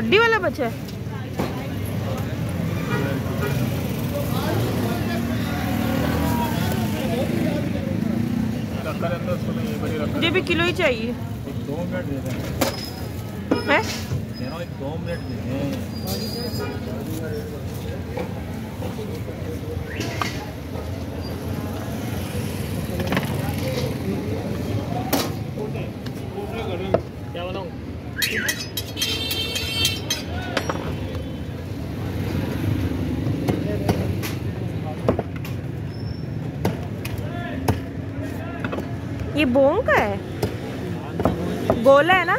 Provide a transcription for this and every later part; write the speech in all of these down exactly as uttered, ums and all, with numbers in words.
हड्डी वाला बच्चा है। मुझे भी किलो ही चाहिए। दो मिनट दे दें। मैं? दो मिनट दे दें। क्या बनाऊं? ये बोंग का है, गोला है ना।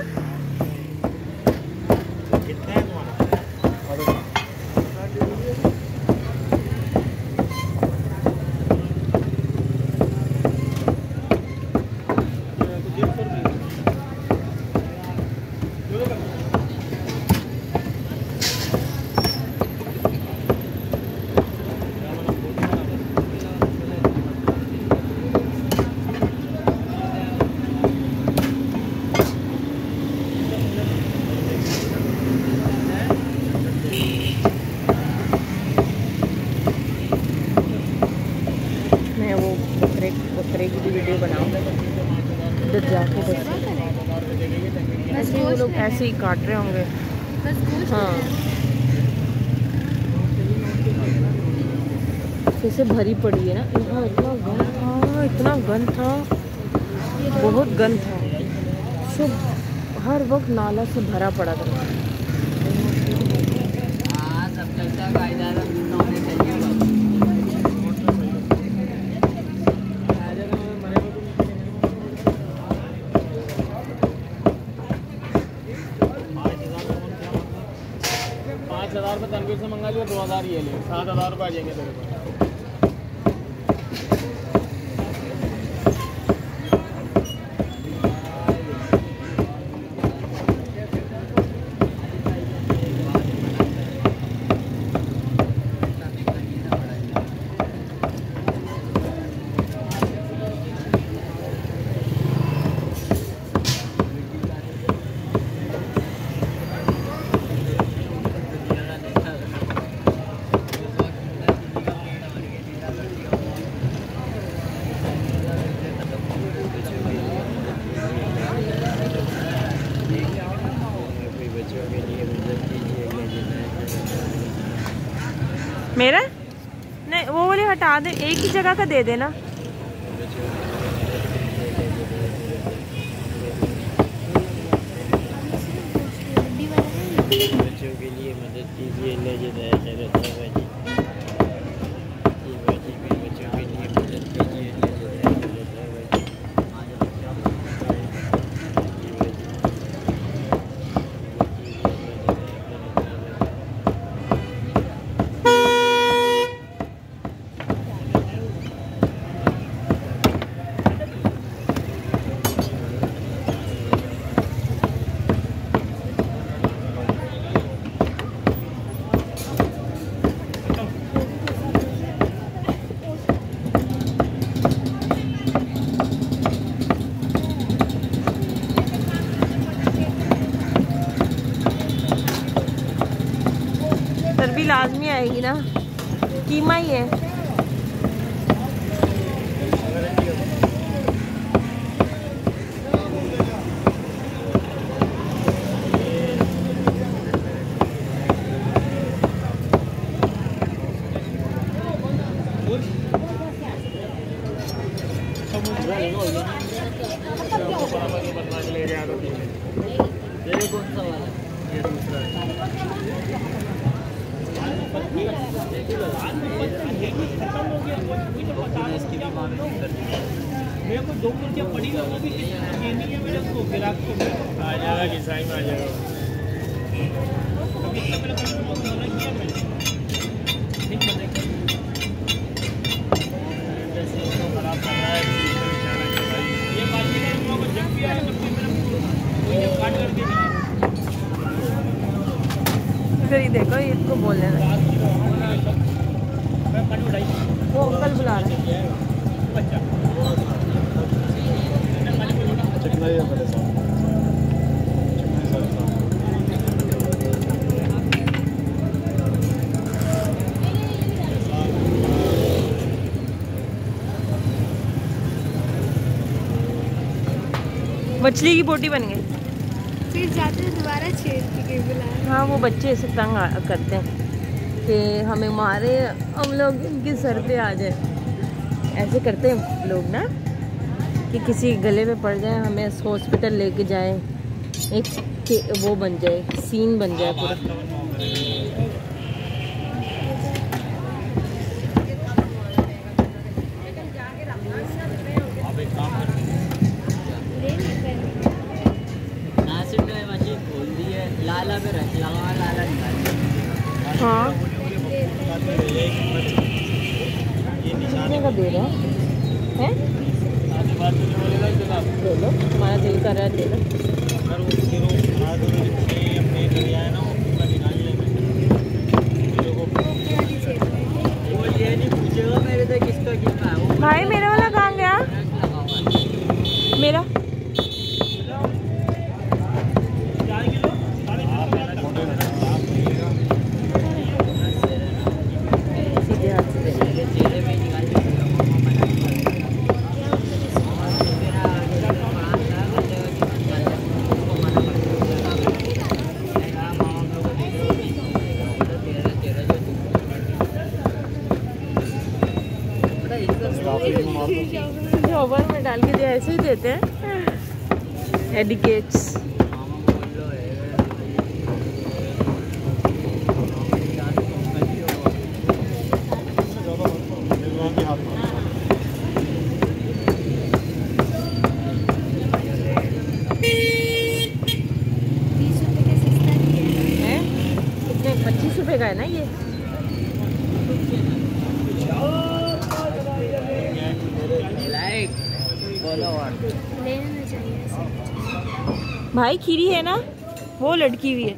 ऐसे ही काट रहे होंगे। हाँ, जैसे भरी पड़ी है ना। यहाँ इतना गंद था, इतना गंद था, बहुत गंद था। सब हर वक्त नाला से भरा पड़ा था। दो हज़ार ये ले, सात हज़ार रुपये आ जाएंगे तेरे को। मेरा नहीं, वो वाले हटा दे, एक ही जगह का दे देना। बच्चों के लिए मदद कीजिए, ले लाजमी आएगी ना, कीमा ही है। देखो इसको बोल रहे हैं, वो अंकल बुला रहे हैं। मछली की बोटी बन गई, फिर जाते हैं दोबारा छेड़ती के बुलाए। हाँ वो बच्चे ऐसे तंग करते हैं कि हमें मारे, हम लोग इनके सर पे आ जाए। ऐसे करते हैं लोग ना कि किसी गले पे पड़ जाए, हमें हॉस्पिटल लेके जाए, एक वो बन जाए, सीन बन जाए पूरा। लाला में रख लगा, लाला निकाल। हाँ ये निशाने का दे रहा है, ले लो तुम्हारा दिल कर रहा है ले लो। वो ये नहीं पूछेगा मेरे से किसका किसका है। भाई मेरा वाला कहाँ गया, मेरा ओवर में डाल के दिया, ऐसे ही देते हैं एडिकेट्स। कितने पच्चीस रुपए का है ना ये। भाई खीरी है ना वो लटकी हुई है,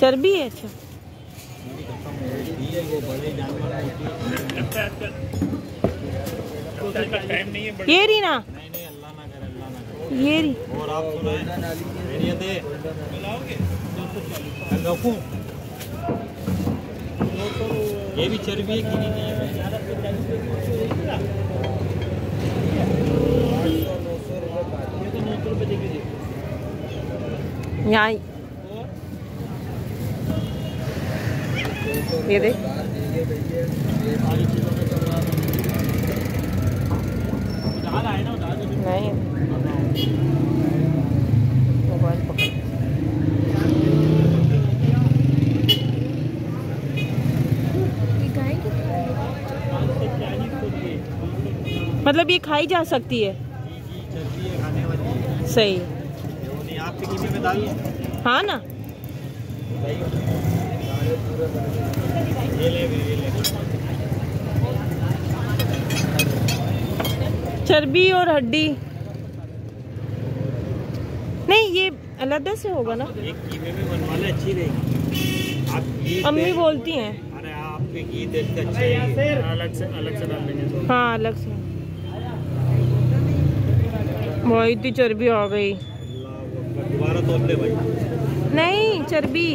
चर्बी है। अच्छा ये रही ना, ये रही। और आप ये भी चर्बी है। यहाँ ये देख नहीं मोबाइल पकड़। मतलब ये खाई जा सकती है, सही है। हाँ ना चर्बी और हड्डी नहीं, ये अलग से होगा ना। एक कीमे में बनवाना अच्छी रहेगी। आप अम्मी बोलती हैं अरे आपके घी देखते अच्छा है, अलग से अलग से डाल देंगे। हाँ अलग से। भाई इतनी चर्बी आ गई, दोबारा तोड़ ले भाई। नहीं चर्बी